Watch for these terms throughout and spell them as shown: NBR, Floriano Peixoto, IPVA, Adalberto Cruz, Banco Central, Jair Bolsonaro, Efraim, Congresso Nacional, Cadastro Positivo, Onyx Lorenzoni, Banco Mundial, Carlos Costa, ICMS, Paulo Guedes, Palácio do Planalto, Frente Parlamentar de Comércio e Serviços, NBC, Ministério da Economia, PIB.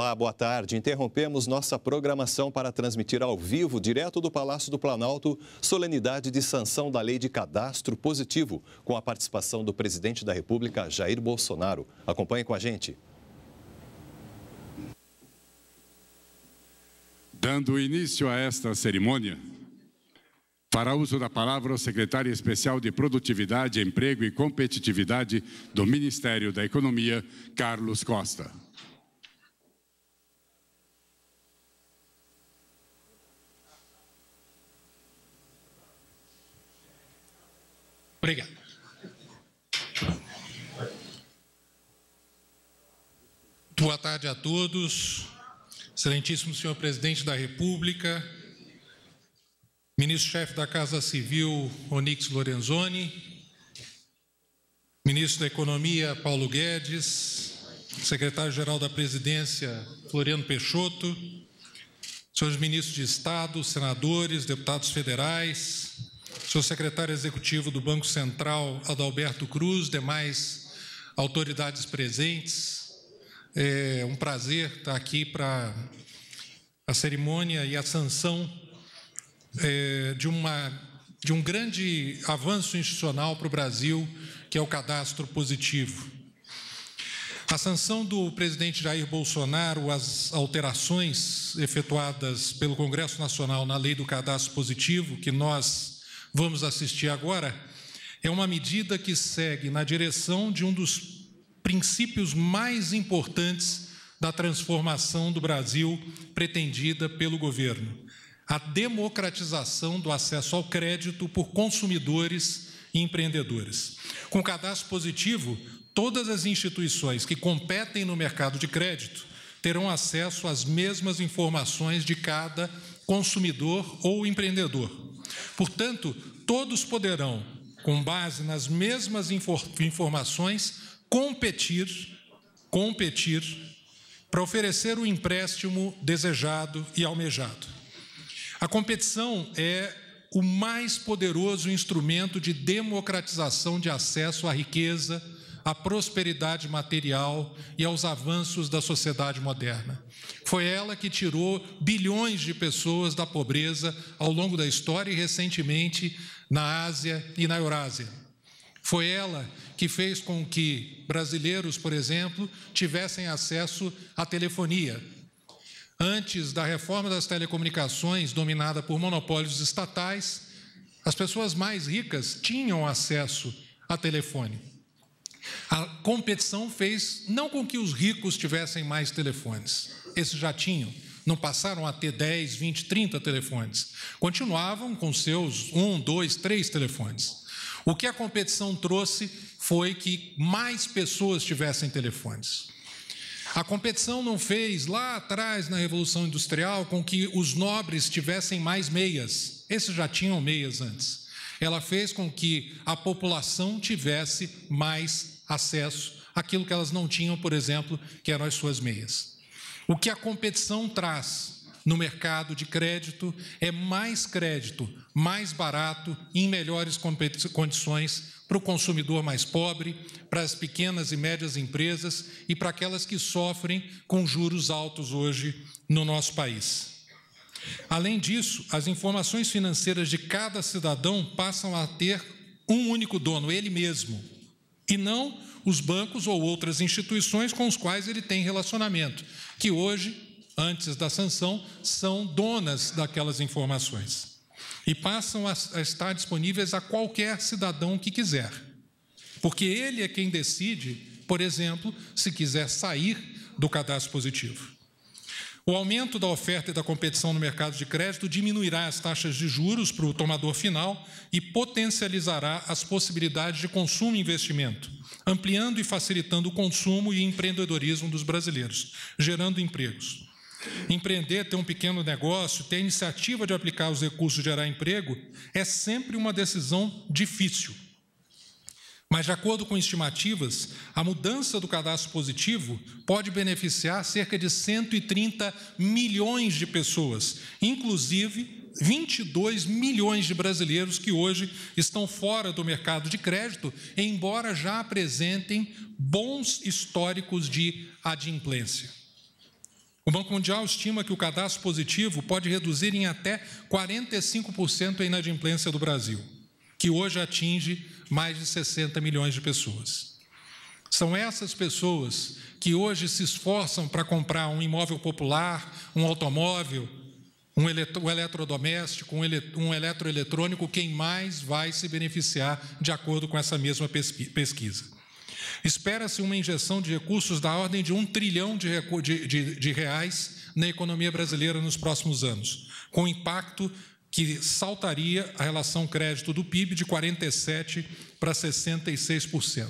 Olá, boa tarde. Interrompemos nossa programação para transmitir ao vivo, direto do Palácio do Planalto, solenidade de sanção da Lei de Cadastro Positivo, com a participação do presidente da República, Jair Bolsonaro. Acompanhe com a gente. Dando início a esta cerimônia, fará uso da palavra o secretário especial de Produtividade, Emprego e Competitividade do Ministério da Economia, Carlos Costa. Obrigado. Boa tarde a todos. Excelentíssimo senhor presidente da República, ministro-chefe da Casa Civil, Onyx Lorenzoni, ministro da Economia, Paulo Guedes, secretário-geral da Presidência, Floriano Peixoto, senhores ministros de Estado, senadores, deputados federais, senhor secretário executivo do Banco Central, Adalberto Cruz, demais autoridades presentes. É um prazer estar aqui para a cerimônia e a sanção de um grande avanço institucional para o Brasil, que é o Cadastro Positivo. A sanção do presidente Jair Bolsonaro às alterações efetuadas pelo Congresso Nacional na Lei do Cadastro Positivo, que nós vamos assistir agora, é uma medida que segue na direção de um dos princípios mais importantes da transformação do Brasil pretendida pelo governo: a democratização do acesso ao crédito por consumidores e empreendedores. Com o cadastro positivo, todas as instituições que competem no mercado de crédito terão acesso às mesmas informações de cada consumidor ou empreendedor. Portanto, todos poderão, com base nas mesmas informações, competir para oferecer o empréstimo desejado e almejado. A competição é o mais poderoso instrumento de democratização de acesso à riqueza, à prosperidade material e aos avanços da sociedade moderna. Foi ela que tirou bilhões de pessoas da pobreza ao longo da história e, recentemente, na Ásia e na Eurásia. Foi ela que fez com que brasileiros, por exemplo, tivessem acesso à telefonia. Antes da reforma das telecomunicações, dominada por monopólios estatais, as pessoas mais ricas tinham acesso a telefone. A competição fez não com que os ricos tivessem mais telefones, esses já tinham, não passaram a ter 10, 20, 30 telefones, continuavam com seus 1, 2, 3 telefones. O que a competição trouxe foi que mais pessoas tivessem telefones. A competição não fez, lá atrás, na Revolução Industrial, com que os nobres tivessem mais meias, esses já tinham meias antes. Ela fez com que a população tivesse mais acesso àquilo que elas não tinham, por exemplo, que eram as suas meias. O que a competição traz no mercado de crédito é mais crédito, mais barato e em melhores condições para o consumidor mais pobre, para as pequenas e médias empresas e para aquelas que sofrem com juros altos hoje no nosso país. Além disso, as informações financeiras de cada cidadão passam a ter um único dono, ele mesmo, e não os bancos ou outras instituições com os quais ele tem relacionamento, que hoje, antes da sanção, são donas daquelas informações e passam a estar disponíveis a qualquer cidadão que quiser, porque ele é quem decide, por exemplo, se quiser sair do cadastro positivo. O aumento da oferta e da competição no mercado de crédito diminuirá as taxas de juros para o tomador final e potencializará as possibilidades de consumo e investimento, ampliando e facilitando o consumo e empreendedorismo dos brasileiros, gerando empregos. Empreender, ter um pequeno negócio, ter a iniciativa de aplicar os recursos e gerar emprego é sempre uma decisão difícil. Mas, de acordo com estimativas, a mudança do cadastro positivo pode beneficiar cerca de 130 milhões de pessoas, inclusive 22 milhões de brasileiros que hoje estão fora do mercado de crédito, embora já apresentem bons históricos de adimplência. O Banco Mundial estima que o cadastro positivo pode reduzir em até 45% a inadimplência do Brasil, que hoje atinge mais de 60 milhões de pessoas. São essas pessoas que hoje se esforçam para comprar um imóvel popular, um automóvel, um eletrodoméstico, um eletroeletrônico, quem mais vai se beneficiar, de acordo com essa mesma pesquisa. Espera-se uma injeção de recursos da ordem de R$1 trilhão na economia brasileira nos próximos anos, com impacto que saltaria a relação crédito do PIB de 47% para 66%.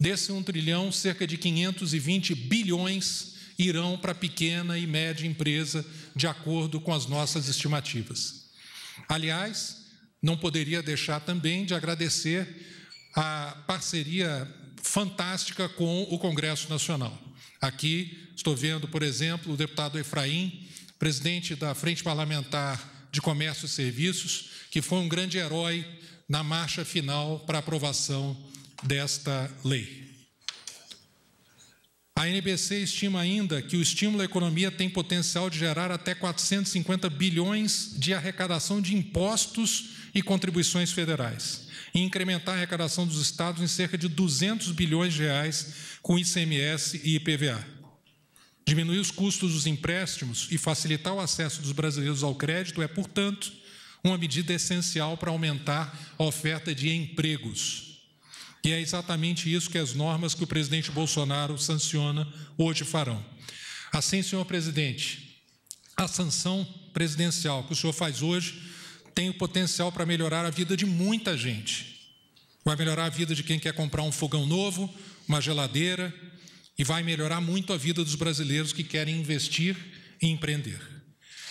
Desse R$1 trilhão, cerca de 520 bilhões irão para a pequena e média empresa, de acordo com as nossas estimativas. Aliás, não poderia deixar também de agradecer a parceria fantástica com o Congresso Nacional. Aqui estou vendo, por exemplo, o deputado Efraim, presidente da Frente Parlamentar de Comércio e Serviços, que foi um grande herói na marcha final para a aprovação desta lei. A NBC estima ainda que o estímulo à economia tem potencial de gerar até 450 bilhões de arrecadação de impostos e contribuições federais, e incrementar a arrecadação dos estados em cerca de 200 bilhões de reais com ICMS e IPVA. Diminuir os custos dos empréstimos e facilitar o acesso dos brasileiros ao crédito é, portanto, uma medida essencial para aumentar a oferta de empregos. E é exatamente isso que as normas que o presidente Bolsonaro sanciona hoje farão. Assim, senhor presidente, a sanção presidencial que o senhor faz hoje tem o potencial para melhorar a vida de muita gente. Vai melhorar a vida de quem quer comprar um fogão novo, uma geladeira, e vai melhorar muito a vida dos brasileiros que querem investir e empreender.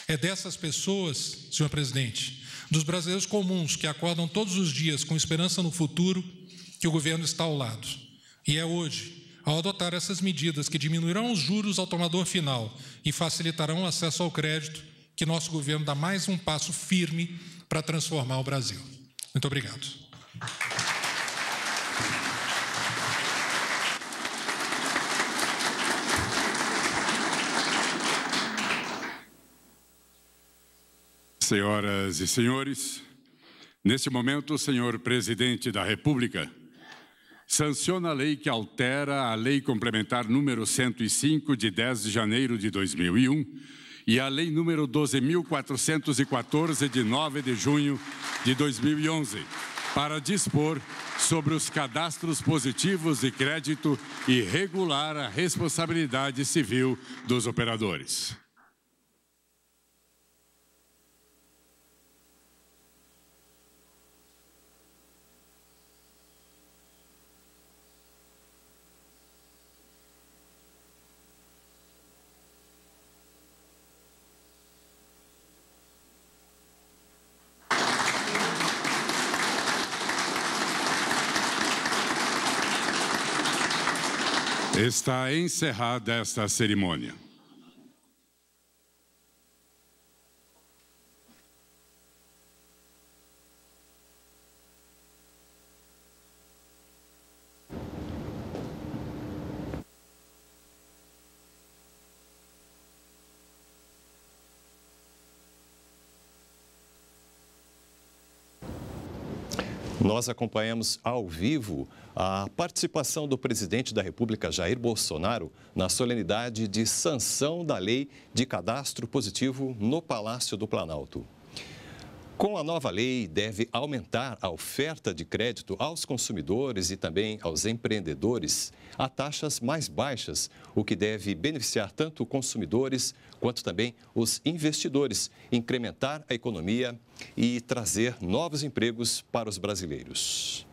É dessas pessoas, senhor presidente, dos brasileiros comuns que acordam todos os dias com esperança no futuro, que o governo está ao lado. E é hoje, ao adotar essas medidas que diminuirão os juros ao tomador final e facilitarão o acesso ao crédito, que nosso governo dá mais um passo firme para transformar o Brasil. Muito obrigado. Senhoras e senhores, neste momento, o senhor presidente da República sanciona a lei que altera a Lei Complementar número 105, de 10 de janeiro de 2001, e a Lei número 12.414, de 9 de junho de 2011, para dispor sobre os cadastros positivos de crédito e regular a responsabilidade civil dos operadores. Está encerrada esta cerimônia. Nós acompanhamos ao vivo a participação do presidente da República, Jair Bolsonaro, na solenidade de sanção da lei de cadastro positivo no Palácio do Planalto. Com a nova lei, deve aumentar a oferta de crédito aos consumidores e também aos empreendedores a taxas mais baixas, o que deve beneficiar tanto consumidores quanto também os investidores, incrementar a economia e trazer novos empregos para os brasileiros.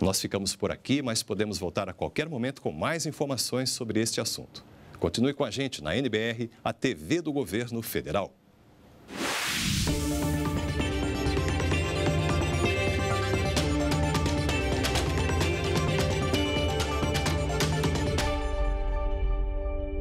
Nós ficamos por aqui, mas podemos voltar a qualquer momento com mais informações sobre este assunto. Continue com a gente na NBR, a TV do Governo Federal.